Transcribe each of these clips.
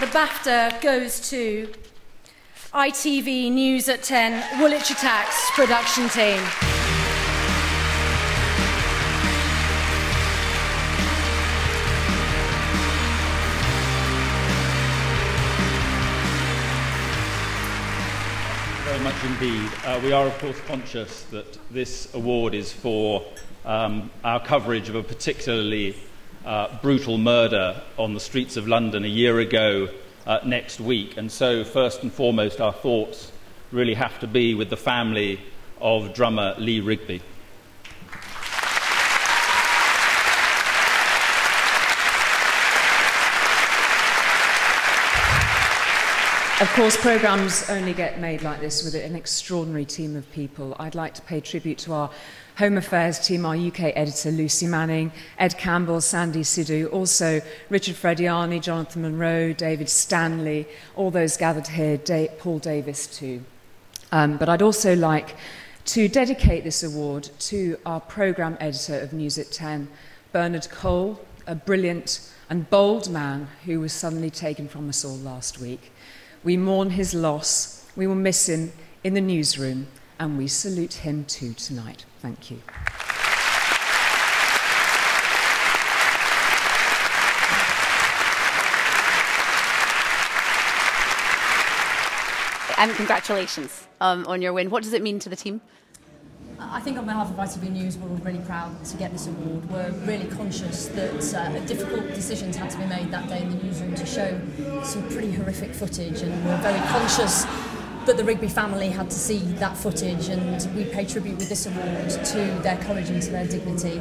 the BAFTA goes to ITV News at 10, Woolwich Attacks production team. Very much indeed. We are, of course, conscious that this award is for our coverage of a particularly brutal murder on the streets of London a year ago next week. And so, first and foremost, our thoughts really have to be with the family of drummer Lee Rigby. Of course, programmes only get made like this with an extraordinary team of people. I'd like to pay tribute to our Home Affairs team, our UK editor Lucy Manning, Ed Campbell, Sandy Sidhu, also Richard Frediani, Jonathan Monroe, David Stanley, all those gathered here, Paul Davis too. But I'd also like to dedicate this award to our programme editor of News at 10, Bernard Cole, a brilliant and bold man who was suddenly taken from us all last week. We mourn his loss, we will miss him in the newsroom, and we salute him too tonight. Thank you. And congratulations on your win. What does it mean to the team? I think on behalf of ITV News, we're all really proud to get this award. We're really conscious that difficult decisions had to be made that day in the newsroom to show some pretty horrific footage, and we're very conscious that the Rigby family had to see that footage, and we pay tribute with this award to their courage and to their dignity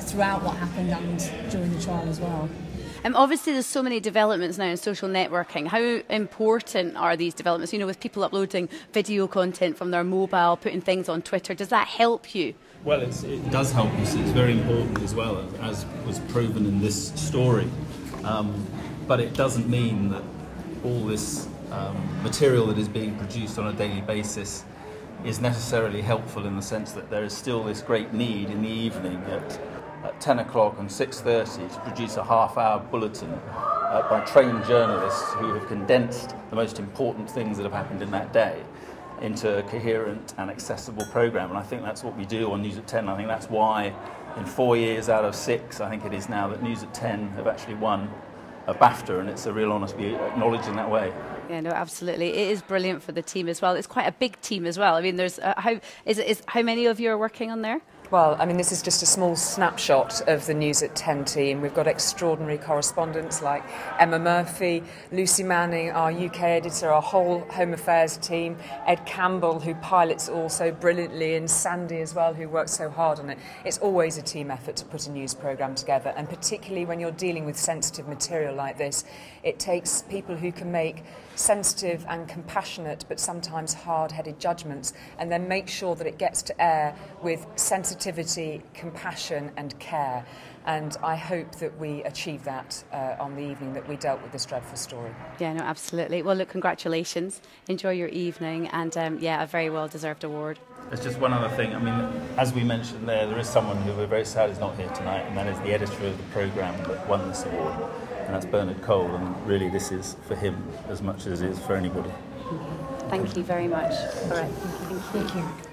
throughout what happened and during the trial as well. Obviously there's so many developments now in social networking. How important are these developments? You know, with people uploading video content from their mobile, putting things on Twitter, does that help you? Well, it does help us. It's very important as well, as was proven in this story. But it doesn't mean that all this material that is being produced on a daily basis is necessarily helpful, in the sense that there is still this great need in the evening at 10 o'clock and 6:30 to produce a half-hour bulletin by trained journalists who have condensed the most important things that have happened in that day into a coherent and accessible programme. And I think that's what we do on News at 10. I think that's why in 4 years out of 6, I think it is now, that News at 10 have actually won a BAFTA, and it's a real honour to be acknowledged in that way. Yeah, no, absolutely. It is brilliant for the team as well. It's quite a big team as well. I mean, there's how many of you are working on there? Well, I mean, this is just a small snapshot of the News at 10 team. We've got extraordinary correspondents like Emma Murphy, Lucy Manning, our UK editor, our whole Home Affairs team, Ed Campbell, who pilots also brilliantly, and Sandy as well, who works so hard on it. It's always a team effort to put a news programme together, and particularly when you're dealing with sensitive material like this, it takes people who can make sensitive and compassionate but sometimes hard-headed judgments, and then make sure that it gets to air with sensitivity, compassion and care. And I hope that we achieve that on the evening that we dealt with this dreadful story. Yeah, no, absolutely. Well, look, congratulations. Enjoy your evening, and yeah, a very well-deserved award. There's just one other thing. I mean, as we mentioned there is someone who we're very sad is not here tonight, and that is the editor of the programme that won this award. And that's Bernard Cole, and really this is for him as much as it is for anybody. Thank you very much. All right, thank you.